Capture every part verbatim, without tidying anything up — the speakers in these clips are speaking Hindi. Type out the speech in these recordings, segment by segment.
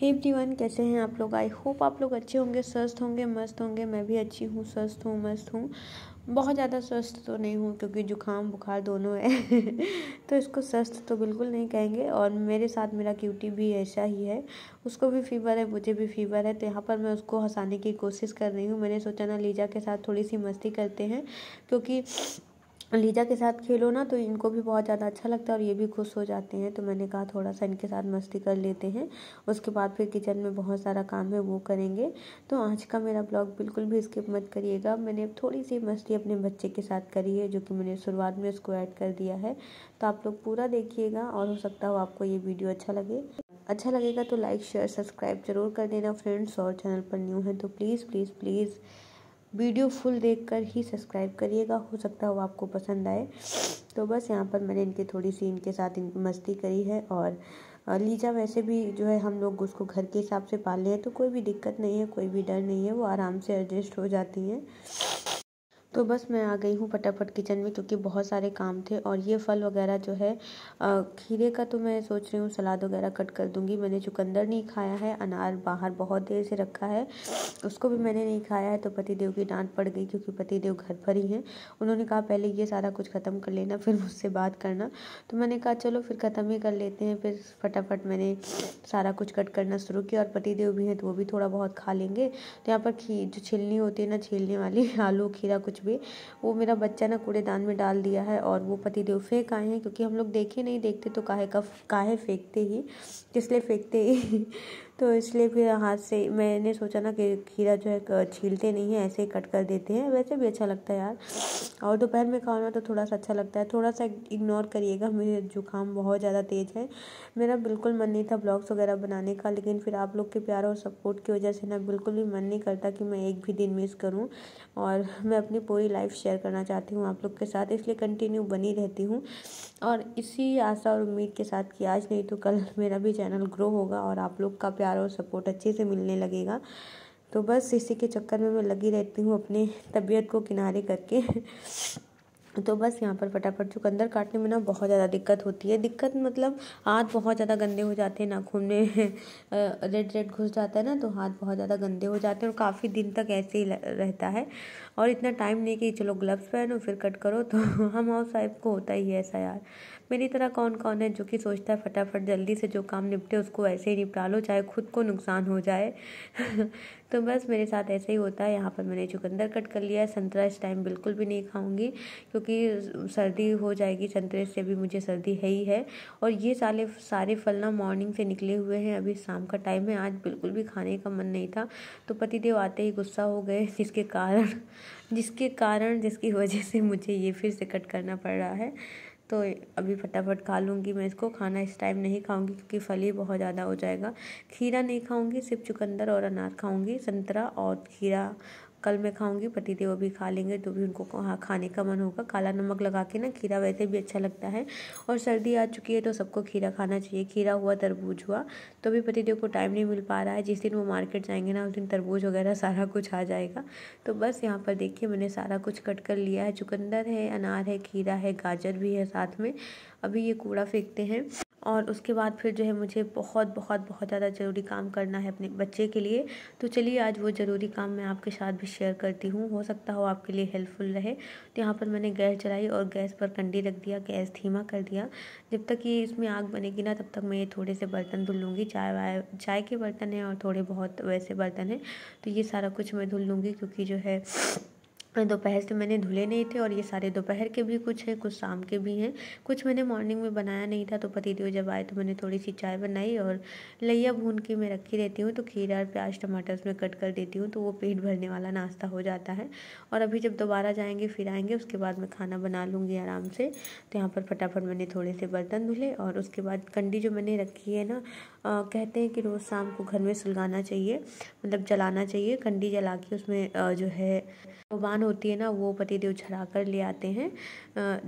हे एवरीवन, कैसे हैं आप लोग। आई होप आप लोग अच्छे होंगे, स्वस्थ होंगे, मस्त होंगे। मैं भी अच्छी हूँ, स्वस्थ हूँ, मस्त हूँ। बहुत ज़्यादा स्वस्थ तो नहीं हूँ क्योंकि जुकाम बुखार दोनों है तो इसको स्वस्थ तो बिल्कुल नहीं कहेंगे। और मेरे साथ मेरा क्यूटी भी ऐसा ही है, उसको भी फीवर है, मुझे भी फीवर है। तो यहाँ पर मैं उसको हंसाने की कोशिश कर रही हूँ। मैंने सोचा ना लीजा के साथ थोड़ी सी मस्ती करते हैं, क्योंकि लीजा के साथ खेलो ना तो इनको भी बहुत ज़्यादा अच्छा लगता है और ये भी खुश हो जाते हैं। तो मैंने कहा थोड़ा सा इनके साथ मस्ती कर लेते हैं, उसके बाद फिर किचन में बहुत सारा काम है वो करेंगे। तो आज का मेरा ब्लॉग बिल्कुल भी स्किप मत करिएगा। मैंने थोड़ी सी मस्ती अपने बच्चे के साथ करी है, जो कि मैंने शुरुआत में उसको ऐड कर दिया है। तो आप लोग पूरा देखिएगा और हो सकता हो आपको ये वीडियो अच्छा लगे। अच्छा लगेगा तो लाइक शेयर सब्सक्राइब जरूर कर देना फ्रेंड्स। और चैनल पर न्यू है तो please please please video full देखकर ही सब्सक्राइब करिएगा, हो सकता हो आपको पसंद आए। तो बस यहाँ पर मैंने इनके थोड़ी सी इनके साथ मस्ती करी है। और लीजा वैसे भी जो है, हम लोग उसको घर के हिसाब से पाल रहे हैं तो कोई भी दिक्कत नहीं है, कोई भी डर नहीं है, वो आराम से एडजस्ट हो जाती हैं। तो बस मैं आ गई हूँ फटाफट किचन में, क्योंकि बहुत सारे काम थे। और ये फल वगैरह जो है, खीरे का तो मैं सोच रही हूँ सलाद वगैरह कट कर दूँगी। मैंने चुकंदर नहीं खाया है, अनार बाहर बहुत देर से रखा है, उसको भी मैंने नहीं खाया है। तो पतिदेव की डांट पड़ गई, क्योंकि पतिदेव घर पर ही हैं। उन्होंने कहा पहले ये सारा कुछ ख़त्म कर लेना, फिर मुझसे बात करना। तो मैंने कहा चलो फिर ख़त्म ही कर लेते हैं। फिर फटाफट मैंने सारा कुछ कट करना शुरू किया। और पतिदेव भी हैं तो वो भी थोड़ा बहुत खा लेंगे। तो यहाँ पर जो छिलनी होती है ना, छीलने वाली, आलू खीरा कुछ भी, वो मेरा बच्चा ना कूड़ेदान में डाल दिया है। और वो पतिदेव फेंक आए हैं, क्योंकि हम लोग देखे नहीं, देखते तो काहे का काहे फेंकते ही, इसलिए फेंकते ही तो इसलिए फिर हाथ से मैंने सोचा ना कि खीरा जो है छीलते नहीं है, ऐसे ही कट कर देते हैं, वैसे भी अच्छा लगता है यार। और दोपहर में खाओ ना तो थोड़ा सा अच्छा लगता है। थोड़ा सा इग्नोर करिएगा, मेरे जुकाम बहुत ज़्यादा तेज़ है। मेरा बिल्कुल मन नहीं था ब्लॉग्स वगैरह बनाने का, लेकिन फिर आप लोग के प्यार और सपोर्ट की वजह से ना बिल्कुल भी मन नहीं करता कि मैं एक भी दिन मिस करूँ। और मैं अपनी पूरी लाइफ शेयर करना चाहती हूँ आप लोग के साथ, इसलिए कंटिन्यू बनी रहती हूँ। और इसी आशा और उम्मीद के साथ कि आज नहीं तो कल मेरा भी चैनल ग्रो होगा और आप लोग का प्यार और सपोर्ट अच्छे से मिलने लगेगा। तो बस इसी के चक्कर में मैं लगी रहती हूँ अपने तबीयत को किनारे करके तो बस यहाँ पर फटाफट चुकंदर काटने में ना बहुत ज़्यादा दिक्कत होती है। दिक्कत मतलब हाथ बहुत ज़्यादा गंदे हो जाते हैं, नाखून में रेड रेड घुस जाता है ना, तो हाथ बहुत ज़्यादा गंदे हो जाते हैं और काफ़ी दिन तक ऐसे ही रहता है। और इतना टाइम नहीं कि चलो ग्लव्स पहनो फिर कट करो। तो हम हाउस वाइफ को होता ही है ऐसा यार। मेरी तरह कौन कौन है जो कि सोचता है फटाफट जल्दी से जो काम निपटे उसको ऐसे ही निपटा लो, चाहे खुद को नुकसान हो जाए तो बस मेरे साथ ऐसे ही होता है। यहाँ पर मैंने चुकंदर कट कर लिया है। संतरा इस टाइम बिल्कुल भी नहीं खाऊंगी क्योंकि सर्दी हो जाएगी, संतरे से भी मुझे सर्दी है ही है। और ये सारे सारे फल ना मॉर्निंग से निकले हुए हैं, अभी शाम का टाइम है, आज बिल्कुल भी खाने का मन नहीं था। तो पतिदेव आते ही गुस्सा हो गए, जिसके कारण जिसके कारण जिसकी वजह से मुझे ये फिर से कट करना पड़ रहा है। तो अभी फटाफट खा लूँगी मैं इसको। खाना इस टाइम नहीं खाऊंगी क्योंकि फल ही बहुत ज़्यादा हो जाएगा। खीरा नहीं खाऊंगी, सिर्फ चुकंदर और अनार खाऊंगी। संतरा और खीरा कल मैं खाऊंगी, पतिदेव अभी खा लेंगे तो भी उनको खाने का मन होगा। काला नमक लगा के ना खीरा वैसे भी अच्छा लगता है, और सर्दी आ चुकी है तो सबको खीरा खाना चाहिए। खीरा हुआ, तरबूज हुआ। तो अभी पतिदेव को टाइम नहीं मिल पा रहा है, जिस दिन वो मार्केट जाएंगे ना उस दिन तरबूज वगैरह सारा कुछ आ जाएगा। तो बस यहाँ पर देखिए मैंने सारा कुछ कट कर लिया है। चुकंदर है, अनार है, खीरा है, गाजर भी है साथ में। अभी ये कूड़ा फेंकते हैं और उसके बाद फिर जो है मुझे बहुत बहुत बहुत ज़्यादा ज़रूरी काम करना है अपने बच्चे के लिए। तो चलिए आज वो ज़रूरी काम मैं आपके साथ भी शेयर करती हूँ, हो सकता हो आपके लिए हेल्पफुल रहे। तो यहाँ पर मैंने गैस चलाई और गैस पर कंडी रख दिया, गैस धीमा कर दिया। जब तक ये इसमें आग बनेगी ना तब तक मैं ये थोड़े से बर्तन धुल लूँगी। चाय वाय चाय के बर्तन हैं और थोड़े बहुत वैसे बर्तन हैं, तो ये सारा कुछ मैं धुल लूँगी, क्योंकि जो है दोपहर से मैंने धुले नहीं थे। और ये सारे दोपहर के भी कुछ हैं, कुछ शाम के भी हैं, कुछ मैंने मॉर्निंग में बनाया नहीं था। तो पतिदेव जब आए तो मैंने थोड़ी सी चाय बनाई और लइया भून के मैं रखी रहती हूँ। तो खीरा और प्याज टमाटर उसमें कट कर देती हूँ, तो वो पेट भरने वाला नाश्ता हो जाता है। और अभी जब दोबारा जाएंगे फिर आएंगे, उसके बाद मैं खाना बना लूँगी आराम से। तो यहाँ पर फटाफट मैंने थोड़े से बर्तन धुले और उसके बाद कंडी जो मैंने रखी है ना, आ, कहते हैं कि रोज़ शाम को घर में सुलगाना चाहिए, मतलब जलाना चाहिए। कंडी जला के उसमें आ, जो है उबान होती है ना, वो पतिदेव झरा कर ले आते हैं,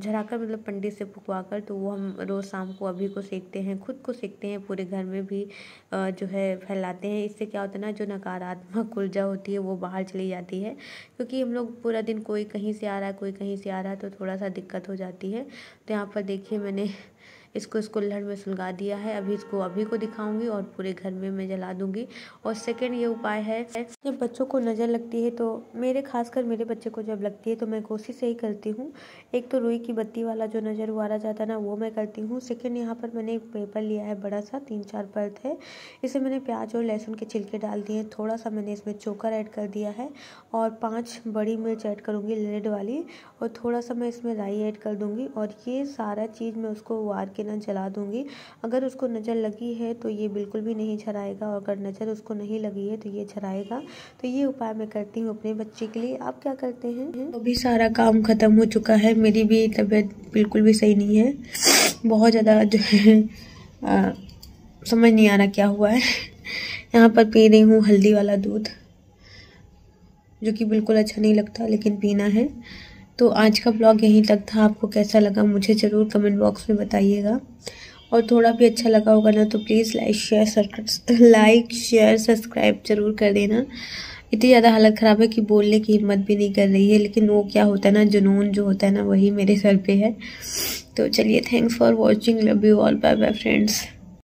झरा कर मतलब पंडित से फुकवा कर। तो वो हम रोज़ शाम को अभी को सेकते हैं, खुद को सेकते हैं, पूरे घर में भी आ, जो है फैलाते हैं। इससे क्या होता है ना, जो नकारात्मक ऊर्जा होती है वो बाहर चली जाती है, क्योंकि हम लोग पूरा दिन कोई कहीं से आ रहा है कोई कहीं से आ रहा है, तो थोड़ा सा दिक्कत हो जाती है। तो यहाँ पर देखिए मैंने इसको इस कुल्हड़ में सुलगा दिया है। अभी इसको अभी को दिखाऊंगी और पूरे घर में मैं जला दूंगी। और सेकंड ये उपाय है, जब बच्चों को नज़र लगती है, तो मेरे खासकर मेरे बच्चे को जब लगती है तो मैं कोशिश यही करती हूँ, एक तो रुई की बत्ती वाला जो नज़र उबारा जाता है ना, वो मैं करती हूँ। सेकेंड यहाँ पर मैंने एक पेपर लिया है बड़ा सा, तीन चार परत है, इसे मैंने प्याज और लहसुन के छिलके डाल दिए हैं, थोड़ा सा मैंने इसमें चोकर ऐड कर दिया है और पाँच बड़ी मिर्च ऐड करूँगी रेड वाली, और थोड़ा सा मैं इसमें राई ऐड कर दूँगी। और ये सारा चीज़ मैं उसको उबार के ना जला दूँगी। अगर उसको नज़र लगी है तो ये बिल्कुल भी नहीं झराएगा, और अगर नज़र उसको नहीं लगी है तो ये झराएगा। तो ये उपाय मैं करती हूँ अपने बच्चे के लिए। आप क्या करते हैं? अभी सारा काम ख़त्म हो चुका है। मेरी भी तबीयत बिल्कुल भी सही नहीं है, बहुत ज़्यादा जो है आ, समझ नहीं आ रहा क्या हुआ है। यहाँ पर पी रही हूँ हल्दी वाला दूध, जो कि बिल्कुल अच्छा नहीं लगता, लेकिन पीना है। तो आज का ब्लॉग यहीं तक था। आपको कैसा लगा मुझे ज़रूर कमेंट बॉक्स में बताइएगा, और थोड़ा भी अच्छा लगा होगा ना तो please like share subscribe like share subscribe ज़रूर कर देना। इतनी ज़्यादा हालत ख़राब है कि बोलने की हिम्मत भी नहीं कर रही है, लेकिन वो क्या होता है ना, जुनून जो होता है ना, वही मेरे सर पे है। तो चलिए, thanks for watching, love you all, bye bye friends.